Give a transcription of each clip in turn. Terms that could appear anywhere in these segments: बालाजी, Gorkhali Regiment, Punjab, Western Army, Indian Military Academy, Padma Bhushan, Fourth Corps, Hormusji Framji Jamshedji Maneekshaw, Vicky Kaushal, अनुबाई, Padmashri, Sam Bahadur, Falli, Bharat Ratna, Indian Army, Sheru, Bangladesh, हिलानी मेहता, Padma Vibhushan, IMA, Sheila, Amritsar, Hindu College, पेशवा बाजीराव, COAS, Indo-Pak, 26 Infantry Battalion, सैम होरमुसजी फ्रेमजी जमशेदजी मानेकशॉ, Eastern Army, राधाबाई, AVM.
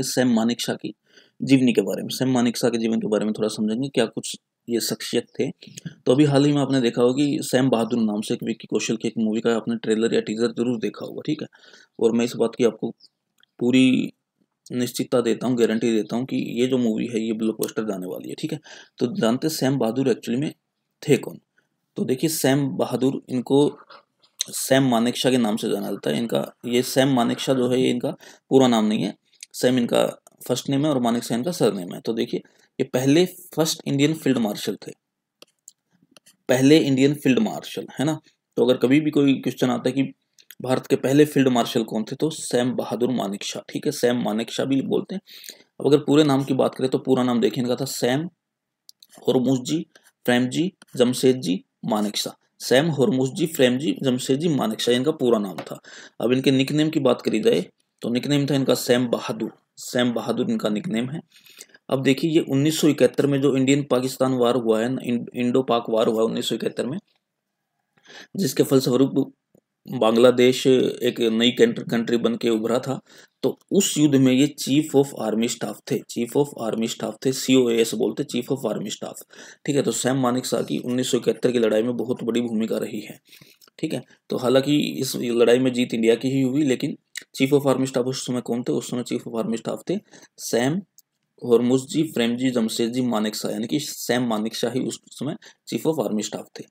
Sam Manekshaw की जीवनी के बारे में, सैम मानेकशॉ के जीवन के बारे में थोड़ा समझेंगे, क्या कुछ ये शख्सियत थे। तो अभी हाल ही में आपने देखा होगा कि सैम बहादुर नाम से एक विक्की कौशल की एक मूवी का आपने ट्रेलर या टीजर जरूर देखा होगा, ठीक है। और मैं इस बात की आपको पूरी निश्चितता देता हूँ, गारंटी देता हूँ कि ये जो मूवी है ये ब्लॉकबस्टर जाने वाली है, ठीक है। तो जानते सैम बहादुर एक्चुअली में थे कौन, तो देखिए सैम बहादुर, इनको सैम मानेकशॉ के नाम से जाना जाता है। इनका ये सैम मानेकशॉ जो है ये इनका पूरा नाम नहीं है, सैम इनका फर्स्ट नेम है और मानेकशॉ इनका सरनेम है। तो देखिए ये पहले फर्स्ट इंडियन फील्ड मार्शल थे, पहले इंडियन फील्ड मार्शल, है ना। तो अगर कभी भी कोई क्वेश्चन आता है कि भारत के पहले फील्ड मार्शल कौन थे, तो सैम बहादुर मानेकशॉ, ठीक है, सैम मानेकशॉ भी बोलते हैं। अब अगर पूरे नाम की बात करें तो पूरा नाम देखिए इनका था सैम होरमुसजी फ्रेमजी जमशेदजी मानेकशॉ, सैम होरमुसजी फ्रेमजी जमशेदजी मानेकशॉ इनका पूरा नाम था। अब इनके निकनेम की बात करी जाए तो निकनेम था इनका सैम बहादुर, सैम बहादुर इनका निकनेम है। अब देखिए ये 1971 में जो इंडियन पाकिस्तान वार हुआ है, इंडो पाक वार हुआ 1971 में, जिसके फलस्वरूप बांग्लादेश एक नई कंट्री बन के उभरा था। तो उस युद्ध में ये चीफ ऑफ आर्मी स्टाफ थे, चीफ ऑफ आर्मी स्टाफ थे, COAS बोलते, चीफ ऑफ आर्मी स्टाफ, ठीक है। तो सैम मानेकशॉ की 1971 की लड़ाई में बहुत बड़ी भूमिका रही है, ठीक है। तो हालांकि इस लड़ाई में जीत इंडिया की ही हुई, लेकिन चीफ ऑफ आर्मी स्टाफ उस समय कौन थे, उस समय चीफ ऑफ आर्मी स्टाफ थे सैम होरमुसजी फ्रेमजी जमशेदजी मानेकशॉ, यानी कि सैम मानेकशॉ ही उस समय चीफ ऑफ आर्मी स्टाफ थे।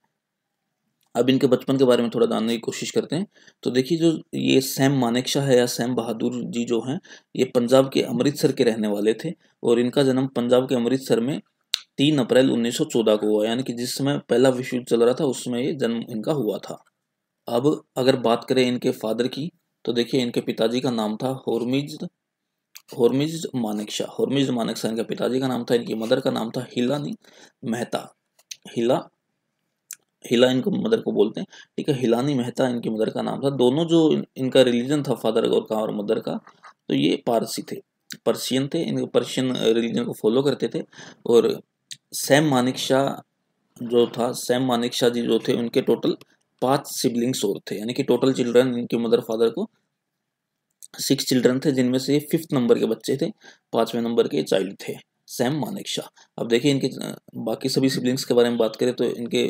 अब इनके बचपन के बारे में थोड़ा जानने की कोशिश करते हैं। तो देखिए जो ये सैम मानेकशॉ है या सैम बहादुर जी जो हैं, ये पंजाब के अमृतसर के रहने वाले थे और इनका जन्म पंजाब के अमृतसर में 3 अप्रैल 1914 को हुआ, यानी कि जिस समय पहला विश्व युद्ध चल रहा था उसमें ये जन्म इनका हुआ था। अब अगर बात करें इनके फादर की, तो देखिए इनके पिताजी का नाम था होरमुसजी मानेकशॉ, होरमुसजी मानेकशॉ इनके पिताजी का नाम था। इनकी मदर का नाम था हिलानी मेहता, हिला इनको मदर को बोलते हैं, ठीक है। हिलानी मेहता इनकी मदर का नाम था। दोनों जो इनका रिलीजन था फादर का और मदर का, तो ये पारसी थे, पर्शियन थे, इनको पर्शियन रिलीजन को फॉलो करते थे। और सैम मानेकशॉ जो था, सैम मानेकशॉ जी जो थे, उनके टोटल 5 सिबलिंग्स और थे, यानी कि टोटल चिल्ड्रन इनके मदर फादर को 6 चिल्ड्रन थे, जिनमें से 5th नंबर के बच्चे थे, 5वें नंबर के चाइल्ड थे सैम मानेकशॉ। अब देखिए इनके बाकी सभी सिबलिंग्स के बारे में बात करें तो इनके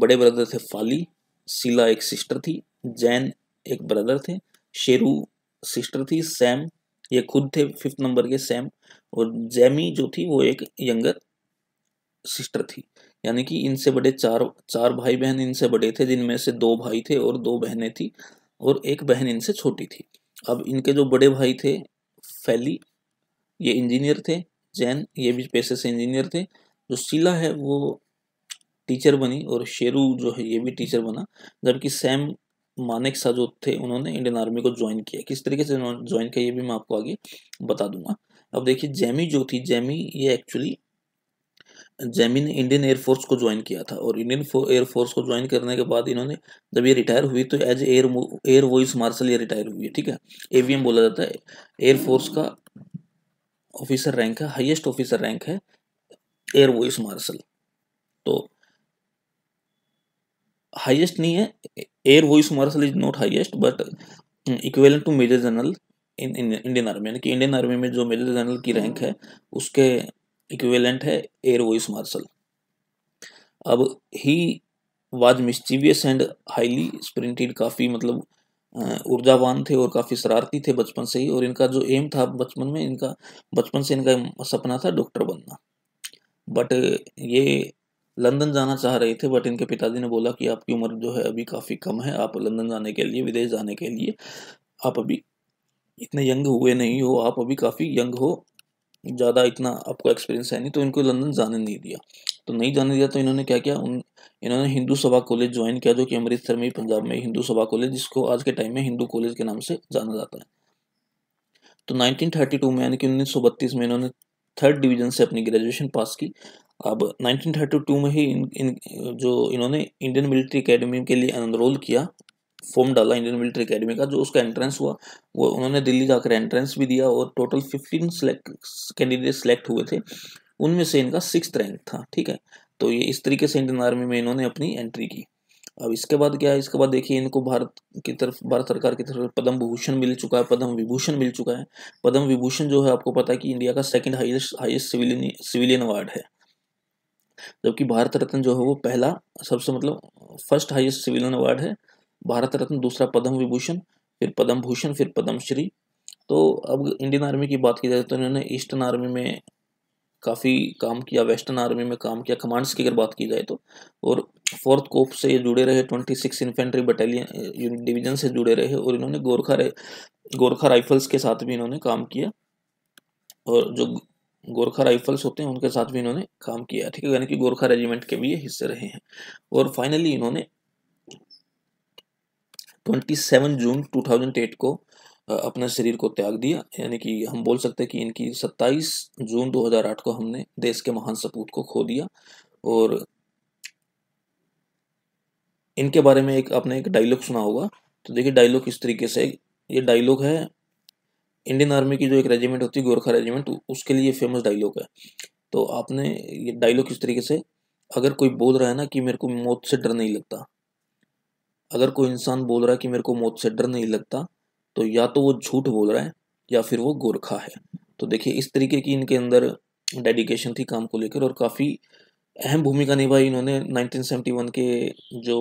बड़े ब्रदर थे फाली, शीला एक सिस्टर थी, जैन एक ब्रदर थे, शेरू सिस्टर थी, सैम ये खुद थे 5th नंबर के सैम, और जैमी जो थी वो एक यंगर सिस्टर थी। यानी कि इनसे बड़े चार भाई बहन इनसे बड़े थे, जिनमें से 2 भाई थे और 2 बहनें थी और 1 बहन इनसे छोटी थी। अब इनके जो बड़े भाई थे फैली ये इंजीनियर थे, जैन ये भी पेशे से इंजीनियर थे, जो शीला है वो टीचर बनी और शेरू जो है ये भी टीचर बना। जबकि सैम मानेकशॉ जो थे उन्होंने इंडियन आर्मी को ज्वाइन किया, किस तरीके से ज्वाइन किया ये भी मैं आपको आगे बता दूंगा। अब देखिए जैमी जो थी, जैमी ने इंडियन एयरफोर्स को ज्वाइन किया था और इंडियन एयरफोर्स को ज्वाइन करने के बाद इन्होंने जब ये रिटायर हुई तो एज एयर वॉइस मार्शल ये रिटायर हुई है, ठीक है। AVM बोला जाता है, एयरफोर्स का ऑफिसर रैंक है, हाईएस्ट ऑफिसर रैंक है एयर वॉइस मार्शल। तो हाईएस्ट नहीं है, air vice marshal is not highest but equivalent to major general in Indian army, यानी कि इंडियन आर्मी में जो मेजर जनरल की रैंक है उसके इक्वेलेंट है एयर वॉइस मार्शल। अब he was mischievous and highly spirited, काफ़ी मतलब ऊर्जावान थे और काफ़ी शरारती थे बचपन से ही, और इनका जो एम था बचपन में, इनका बचपन से इनका सपना था डॉक्टर बनना। बट ये लंदन जाना चाह रहे थे, बट इनके पिताजी ने बोला कि आपकी उम्र जो है अभी काफ़ी कम है, आप लंदन जाने के लिए, विदेश जाने के लिए आप अभी इतने यंग हुए नहीं हो, आप अभी काफ़ी यंग हो, ज़्यादा इतना आपको एक्सपीरियंस है नहीं। तो इनको लंदन जाने नहीं दिया, तो नहीं जाने दिया तो इन्होंने क्या किया, इन्होंने हिंदू सभा कॉलेज ज्वाइन किया, जो कि अमृतसर में ही पंजाब में हिंदू सभा कॉलेज, जिसको आज के टाइम में हिंदू कॉलेज के नाम से जाना जाता है। तो 1932 में, यानी कि 1932 में इन्होंने 3rd डिवीज़न से अपनी ग्रेजुएशन पास की। अब 1932 में ही इन्होंने इंडियन मिलिट्री अकेडमी के लिए एनरोल किया, फॉर्म डाला इंडियन मिलिट्री अकेडमी का, जो उसका एंट्रेंस हुआ वो उन्होंने दिल्ली जाकर एंट्रेंस भी दिया और टोटल 15 कैंडिडेट सेलेक्ट हुए थे, उनमें से इनका 6th रैंक था, ठीक है। तो ये इस तरीके से इंडियन आर्मी में इन्होंने अपनी एंट्री की। अब इसके बाद क्या है, इसके बाद देखिए इनको भारत सरकार की तरफ पद्म भूषण मिल चुका है, पद्म विभूषण मिल चुका है। पद्म विभूषण जो है आपको पता है कि इंडिया का सेकंड हाईएस्ट सिविलियन अवार्ड है, जबकि भारत रत्न जो है वो पहला सबसे मतलब फर्स्ट हाईएस्ट सिविलियन अवार्ड है। भारत रत्न, दूसरा पद्म विभूषण, फिर पद्म भूषण, फिर पद्मश्री। तो अब इंडियन आर्मी की बात की जाए तो इन्होंने ईस्टर्न आर्मी में काफ़ी काम किया, वेस्टर्न आर्मी में काम किया, कमांड्स की अगर बात की जाए तो, और फोर्थ कोप से ये जुड़े रहे, 26 इन्फेंट्री बटालियन डिवीजन से जुड़े रहे, और इन्होंने गोरखा राइफल्स के साथ भी इन्होंने काम किया, और जो गोरखा राइफल्स होते हैं उनके साथ भी इन्होंने काम किया, ठीक है, यानी कि गोरखा रेजिमेंट के भी ये हिस्से रहे हैं। और फाइनली इन्होंने 27 जून 2008 को अपने शरीर को त्याग दिया, यानी कि हम बोल सकते हैं कि इनकी 27 जून 2008 को हमने देश के महान सपूत को खो दिया। और इनके बारे में एक आपने एक डायलॉग सुना होगा, तो देखिए डायलॉग इस तरीके से, ये डायलॉग है इंडियन आर्मी की जो एक रेजिमेंट होती है गोरखा रेजिमेंट, उसके लिए फेमस डायलॉग है। तो आपने ये डायलॉग इस तरीके से, अगर कोई बोल रहा है ना कि मेरे को मौत से डर नहीं लगता, अगर कोई इंसान बोल रहा है कि मेरे को मौत से डर नहीं लगता, तो या तो वो झूठ बोल रहा है या फिर वो गोरखा है। तो देखिए इस तरीके की इनके अंदर डेडिकेशन थी काम को लेकर, और काफ़ी अहम भूमिका निभाई इन्होंने 1971 के जो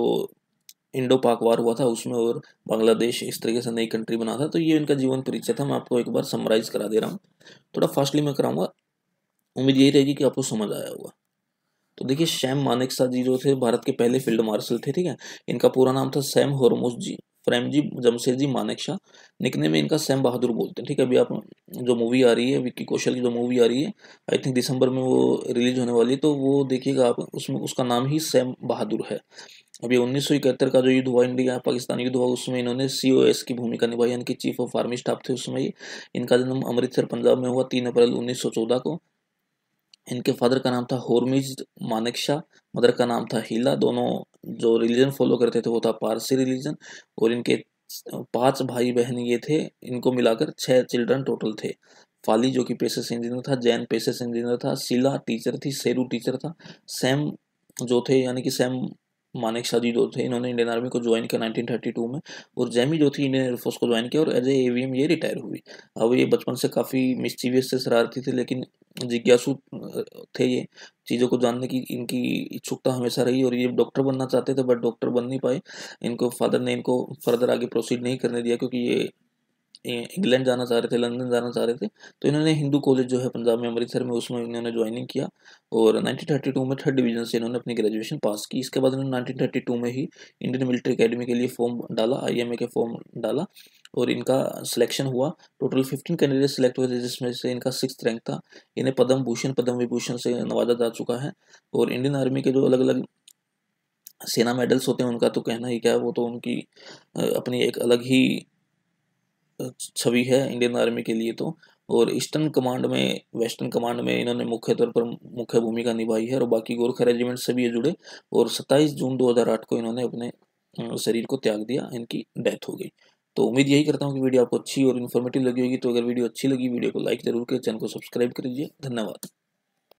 इंडो पाक वार हुआ था उसमें, और बांग्लादेश इस तरीके से नई कंट्री बना था। तो ये इनका जीवन परिचय था, मैं आपको एक बार समराइज़ करा दे रहा हूँ, थोड़ा फास्टली मैं कराऊँगा, उम्मीद यही रहेगी कि आपको समझ आया होगा। तो देखिए सैम मानेकशॉ जी जो थे भारत के पहले फील्ड मार्शल थे, ठीक है, इनका पूरा नाम था सैम होर्मुसजी फ्रेमजी जमशेदजी मानेकशॉ, निकने में इनका सैम बहादुर बोलते हैं, ठीक है। अभी आप जो मूवी आ रही है, विक्की कौशल की जो मूवी आ रही है, आई थिंक दिसंबर में वो रिलीज होने वाली है, तो वो देखिएगा आप, उसमें उसका नाम ही सैम बहादुर है। अभी 1971 का जो युद्ध हुआ, इंडिया पाकिस्तान युद्ध हुआ, उसमें इन्होंने COS की भूमिका निभाई, इनके चीफ ऑफ आर्मी स्टाफ थे उसमें। इनका जन्म अमृतसर पंजाब में हुआ 3 अप्रैल 1914 को। इनके फादर का नाम था होर्मुजी मानेकशॉ, मदर का नाम था हीला, दोनों जो रिलीजन फॉलो करते थे वो था पारसी रिलीजन, और इनके 5 भाई बहन ये थे, इनको मिलाकर 6 चिल्ड्रन टोटल थे। फाली जो कि पेशे से इंजीनियर था, जैन पेशे से इंजीनियर था, शीला टीचर थी, शेरू टीचर था। सैम जो थे यानी कि सैम मानेकशॉ जी जो थे, इन्होंने इंडियन आर्मी को ज्वाइन किया 1932 में, और जैमी जो थी इंडियन एयरफोर्स को ज्वाइन किया, और एज AVM ये रिटायर हुई। अब ये बचपन से काफ़ी मिस्चीवियस से शरारती थे, लेकिन जिज्ञासु थे, ये चीज़ों को जानने की इनकी इच्छुकता हमेशा रही, और ये डॉक्टर बनना चाहते थे बट डॉक्टर बन नहीं पाए। इनको फादर ने इनको फर्दर आगे प्रोसीड नहीं करने दिया, क्योंकि ये इंग्लैंड जाना चाह रहे थे, लंदन जाना चाह रहे थे। तो इन्होंने हिंदू कॉलेज जो है पंजाब में अमृतसर में, उसमें इन्होंने ज्वाइनिंग किया, और 1932 में 3rd डिवीजन से इन्होंने अपनी ग्रेजुएशन पास की। इसके बाद इन्होंने 1932 में ही इंडियन मिलिट्री अकेडमी के लिए फॉर्म डाला, IMA के फॉर्म डाला, और इनका सिलेक्शन हुआ। टोटल 15 कैंडिडेट सिलेक्ट हुए थे, जिसमें से इनका 6th रैंक था। इन्हें पद्म भूषण पद्म विभूषण से नवाजा जा चुका है, और इंडियन आर्मी के जो अलग अलग सेना मेडल्स होते हैं उनका तो कहना ही क्या है, वो तो उनकी अपनी एक अलग ही छवि है इंडियन आर्मी के लिए तो। और ईस्टर्न कमांड में वेस्टर्न कमांड में इन्होंने मुख्य तौर पर मुख्य भूमिका निभाई है, और बाकी गोरखा रेजिमेंट से भी ये जुड़े, और 27 जून 2008 को इन्होंने अपने शरीर को त्याग दिया, इनकी डेथ हो गई। तो उम्मीद यही करता हूँ कि वीडियो आपको अच्छी और इन्फॉर्मेटिव लगी होगी। तो अगर वीडियो अच्छी लगी, वीडियो को लाइक जरूर करें, चैनल को सब्सक्राइब कर लीजिए। धन्यवाद।